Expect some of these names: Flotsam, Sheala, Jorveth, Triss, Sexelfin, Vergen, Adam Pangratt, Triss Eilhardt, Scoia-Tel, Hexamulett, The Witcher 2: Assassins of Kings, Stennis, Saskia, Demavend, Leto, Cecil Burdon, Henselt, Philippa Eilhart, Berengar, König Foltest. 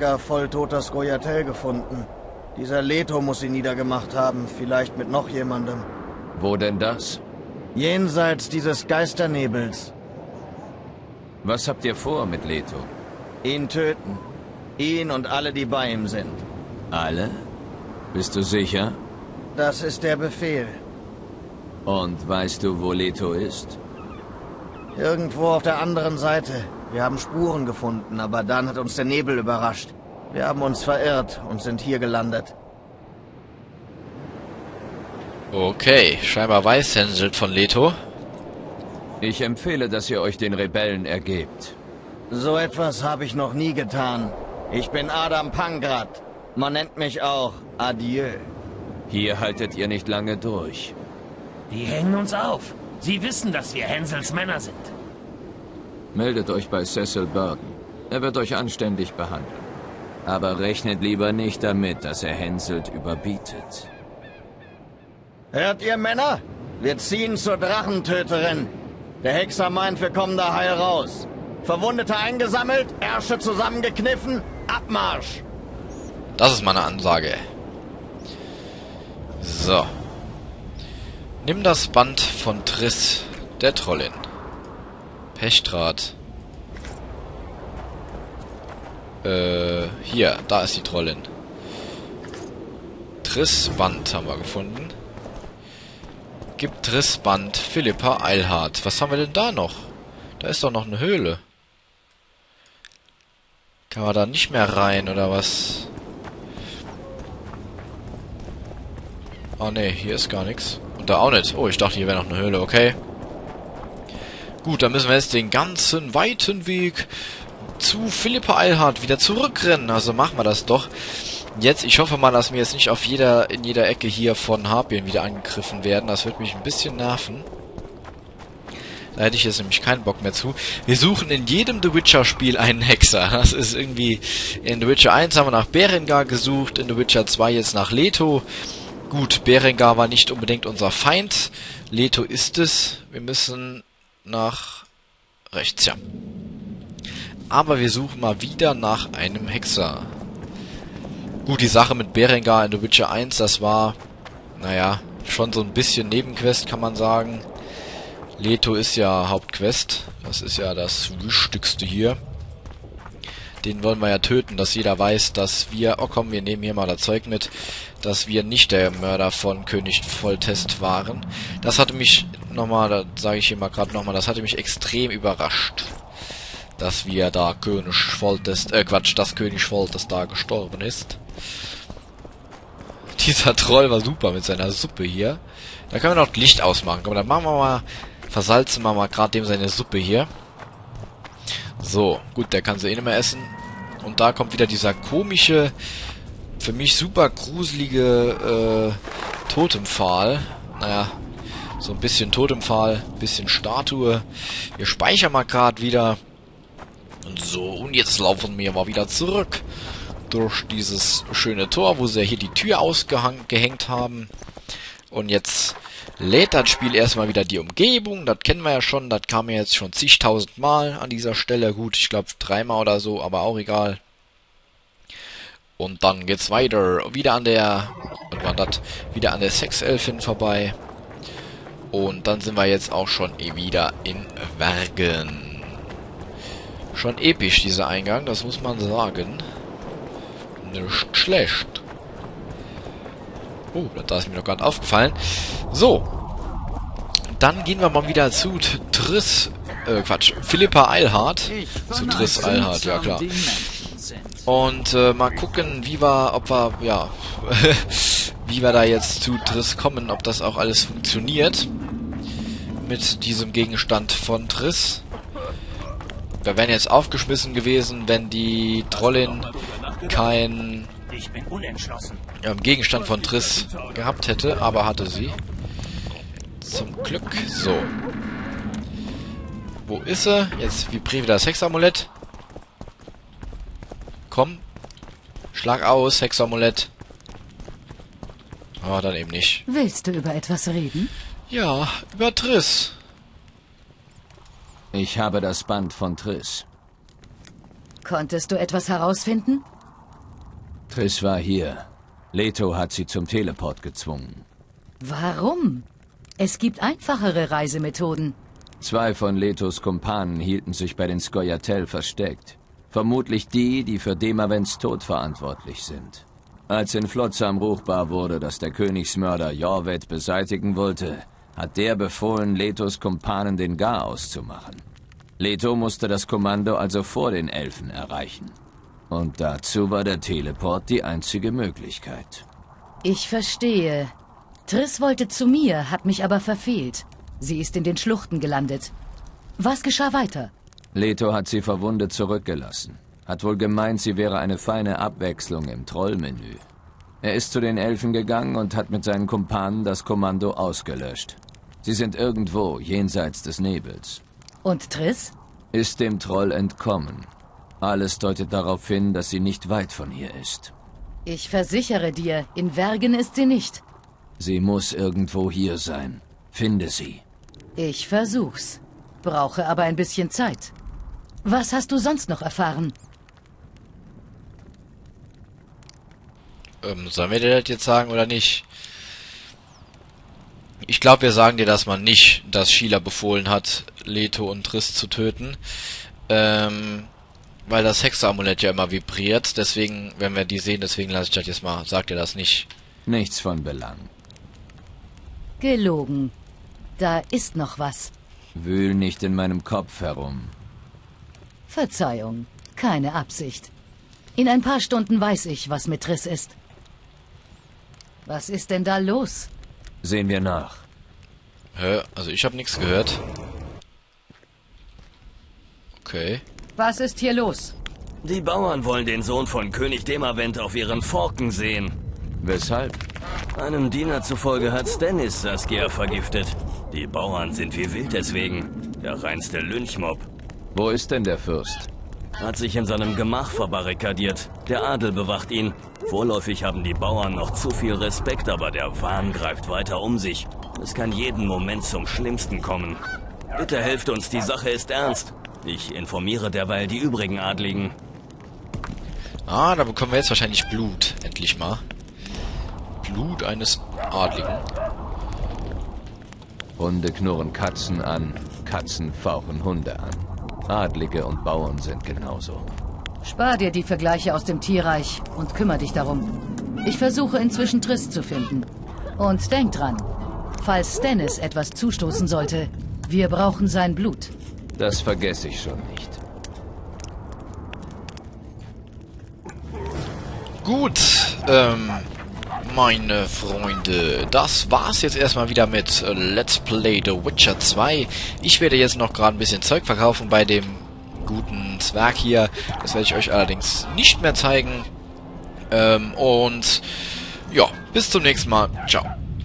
Lager voll toter Scoia-Tel gefunden. Dieser Leto muss sie niedergemacht haben, vielleicht mit noch jemandem. Wo denn das? Jenseits dieses Geisternebels. Was habt ihr vor mit Leto? Ihn töten. Ihn und alle, die bei ihm sind. Alle? Bist du sicher? Das ist der Befehl. Und weißt du, wo Leto ist? Irgendwo auf der anderen Seite. Wir haben Spuren gefunden, aber dann hat uns der Nebel überrascht. Wir haben uns verirrt und sind hier gelandet. Okay, scheinbar weiß Henselt von Leto. Ich empfehle, dass ihr euch den Rebellen ergebt. So etwas habe ich noch nie getan. Ich bin Adam Pangratt. Man nennt mich auch Adieu. Hier haltet ihr nicht lange durch. Die hängen uns auf. Sie wissen, dass wir Hensels Männer sind. Meldet euch bei Cecil Burdon. Er wird euch anständig behandeln. Aber rechnet lieber nicht damit, dass er Henselt überbietet. Hört ihr, Männer? Wir ziehen zur Drachentöterin. Der Hexer meint, wir kommen da heil raus. Verwundete eingesammelt, Ärsche zusammengekniffen, Abmarsch! Das ist meine Ansage. So. Nimm das Band von Triss, der Trollin. Pechdraht. Hier, da ist die Trollin. Triss Band haben wir gefunden. Gib Triss Band Philippa Eilhart. Was haben wir denn da noch? Da ist doch noch eine Höhle. Kann man da nicht mehr rein, oder was? Oh ne, hier ist gar nichts. Und da auch nicht. Oh, ich dachte, hier wäre noch eine Höhle. Okay. Gut, dann müssen wir jetzt den ganzen weiten Weg zu Philippa Eilhart wieder zurückrennen. Also machen wir das doch. Jetzt, ich hoffe mal, dass wir jetzt nicht auf in jeder Ecke hier von Harpien wieder angegriffen werden. Das wird mich ein bisschen nerven. Da hätte ich jetzt nämlich keinen Bock mehr zu. Wir suchen in jedem The Witcher Spiel einen Hexer. Das ist irgendwie... In The Witcher 1 haben wir nach Berengar gesucht, in The Witcher 2 jetzt nach Leto. Gut, Berengar war nicht unbedingt unser Feind. Leto ist es. Wir müssen nach rechts, ja. Aber wir suchen mal wieder nach einem Hexer. Gut, die Sache mit Berengar in The Witcher 1, das war, naja, schon so ein bisschen Nebenquest, kann man sagen. Leto ist ja Hauptquest. Das ist ja das Wichtigste hier. Den wollen wir ja töten, dass jeder weiß, dass wir... Oh komm, wir nehmen hier mal das Zeug mit, dass wir nicht der Mörder von König Foltest waren. Das hatte mich nochmal, da sage ich hier mal gerade nochmal, das hatte mich extrem überrascht, dass wir da König Foltest... Quatsch, dass König Foltest da gestorben ist. Dieser Troll war super mit seiner Suppe hier. Da können wir noch Licht ausmachen. Komm, dann machen wir mal... Versalzen wir mal gerade dem seine Suppe hier. So, gut, der kann sie eh nicht mehr essen. Und da kommt wieder dieser komische, für mich super gruselige Totempfahl. Naja, so ein bisschen Totempfahl, bisschen Statue. Wir speichern mal gerade wieder. Und so, und jetzt laufen wir mal wieder zurück. Durch dieses schöne Tor, wo sie ja hier die Tür ausgehängt haben. Und jetzt lädt das Spiel erstmal wieder die Umgebung. Das kennen wir ja schon. Das kam ja jetzt schon zigtausendmal an dieser Stelle. Gut, ich glaube dreimal oder so, aber auch egal. Und dann geht's weiter. Wieder an der... Was war das? Wieder an der Sexelfin vorbei. Und dann sind wir jetzt auch schon wieder in Vergen. Schon episch, dieser Eingang. Das muss man sagen. Nicht schlecht. Oh, da ist mir noch gar nicht aufgefallen. So. Dann gehen wir mal wieder zu Triss... Philippa Eilhart. Zu Triss Eilhardt, ja klar. Und mal gucken, wie wir da jetzt zu Triss kommen, ob das auch alles funktioniert. Mit diesem Gegenstand von Triss. Wir wären jetzt aufgeschmissen gewesen, wenn die Trollin kein... Ich bin unentschlossen. Gegenstand von Triss gehabt hätte, aber hatte sie. Zum Glück. So. Wo ist sie? Jetzt vibriert wieder das Hexamulett. Komm. Schlag aus, Hexamulett. Aber dann eben nicht. Willst du über etwas reden? Ja, über Triss. Ich habe das Band von Triss. Konntest du etwas herausfinden? Triss war hier. Leto hat sie zum Teleport gezwungen. Warum? Es gibt einfachere Reisemethoden. Zwei von Letos Kumpanen hielten sich bei den Scoia-Tel versteckt. Vermutlich die, die für Demavends Tod verantwortlich sind. Als in Flotsam ruchbar wurde, dass der Königsmörder Jorveth beseitigen wollte, hat der befohlen, Letos Kumpanen den Gar auszumachen. Leto musste das Kommando also vor den Elfen erreichen. Und dazu war der Teleport die einzige Möglichkeit. Ich verstehe. Triss wollte zu mir, hat mich aber verfehlt. Sie ist in den Schluchten gelandet. Was geschah weiter? Leto hat sie verwundet zurückgelassen. Hat wohl gemeint, sie wäre eine feine Abwechslung im Trollmenü. Er ist zu den Elfen gegangen und hat mit seinen Kumpanen das Kommando ausgelöscht. Sie sind irgendwo jenseits des Nebels. Und Triss? Ist dem Troll entkommen. Alles deutet darauf hin, dass sie nicht weit von hier ist. Ich versichere dir, in Vergen ist sie nicht. Sie muss irgendwo hier sein. Finde sie. Ich versuch's. Brauche aber ein bisschen Zeit. Was hast du sonst noch erfahren? Sollen wir dir das jetzt sagen oder nicht? Ich glaube, wir sagen dir das mal nicht, dass Sheala befohlen hat, Leto und Triss zu töten. Weil das Hexamulett ja immer vibriert, deswegen, wenn wir die sehen, deswegen lasse ich das jetzt mal. Sagt ihr das nicht? Nichts von Belang. Gelogen. Da ist noch was. Wühl nicht in meinem Kopf herum. Verzeihung, keine Absicht. In ein paar Stunden weiß ich, was mit Triss ist. Was ist denn da los? Sehen wir nach. Hä? Also ich habe nichts gehört. Okay. Was ist hier los? Die Bauern wollen den Sohn von König Demavend auf ihren Forken sehen. Weshalb? Einem Diener zufolge hat Stennis Saskia vergiftet. Die Bauern sind wie wild deswegen. Der reinste Lynchmob. Wo ist denn der Fürst? Hat sich in seinem Gemach verbarrikadiert. Der Adel bewacht ihn. Vorläufig haben die Bauern noch zu viel Respekt, aber der Wahn greift weiter um sich. Es kann jeden Moment zum Schlimmsten kommen. Bitte helft uns, die Sache ist ernst. Ich informiere derweil die übrigen Adligen. Ah, da bekommen wir jetzt wahrscheinlich Blut. Endlich mal. Blut eines Adligen. Hunde knurren Katzen an, Katzen fauchen Hunde an. Adlige und Bauern sind genauso. Spar dir die Vergleiche aus dem Tierreich und kümmere dich darum. Ich versuche inzwischen Triss zu finden. Und denk dran, falls Stennis etwas zustoßen sollte, wir brauchen sein Blut. Das vergesse ich schon nicht. Gut, meine Freunde, das war's jetzt erstmal wieder mit Let's Play The Witcher 2. Ich werde jetzt noch gerade ein bisschen Zeug verkaufen bei dem guten Zwerg hier. Das werde ich euch allerdings nicht mehr zeigen. Und ja, bis zum nächsten Mal. Ciao.